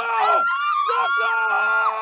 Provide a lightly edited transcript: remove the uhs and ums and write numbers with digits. Rocco! Rocco!